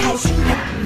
开心的。